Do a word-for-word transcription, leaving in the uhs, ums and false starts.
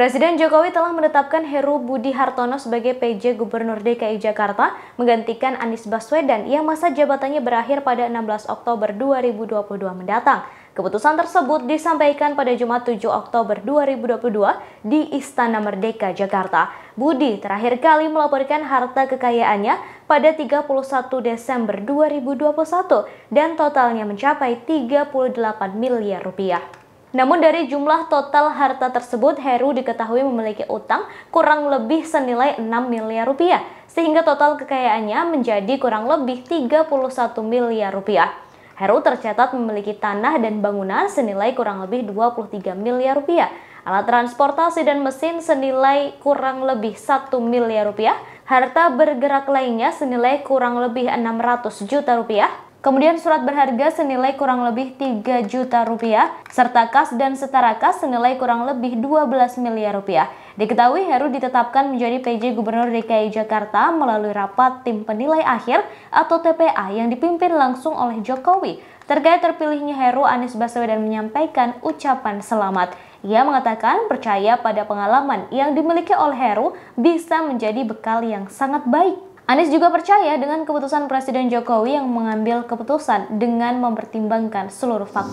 Presiden Jokowi telah menetapkan Heru Budi Hartono sebagai P J Gubernur D K I Jakarta menggantikan Anies Baswedan yang masa jabatannya berakhir pada enam belas Oktober dua ribu dua puluh dua mendatang. Keputusan tersebut disampaikan pada Jumat tujuh Oktober dua ribu dua puluh dua di Istana Merdeka, Jakarta. Budi terakhir kali melaporkan harta kekayaannya pada tiga puluh satu Desember dua ribu dua puluh satu dan totalnya mencapai tiga puluh delapan miliar rupiah. Namun dari jumlah total harta tersebut, Heru diketahui memiliki utang kurang lebih senilai enam miliar rupiah, sehingga total kekayaannya menjadi kurang lebih tiga puluh satu miliar rupiah. Heru tercatat memiliki tanah dan bangunan senilai kurang lebih dua puluh tiga miliar rupiah, alat transportasi dan mesin senilai kurang lebih satu miliar rupiah, harta bergerak lainnya senilai kurang lebih enam ratus juta rupiah, kemudian surat berharga senilai kurang lebih tiga juta rupiah, serta kas dan setara kas senilai kurang lebih dua belas miliar rupiah. Diketahui Heru ditetapkan menjadi P J Gubernur D K I Jakarta melalui rapat tim penilai akhir atau T P A yang dipimpin langsung oleh Jokowi. Terkait terpilihnya Heru, Anies Baswedan menyampaikan ucapan selamat. Ia mengatakan percaya pada pengalaman yang dimiliki oleh Heru bisa menjadi bekal yang sangat baik. Anies juga percaya dengan keputusan Presiden Jokowi yang mengambil keputusan dengan mempertimbangkan seluruh faktor.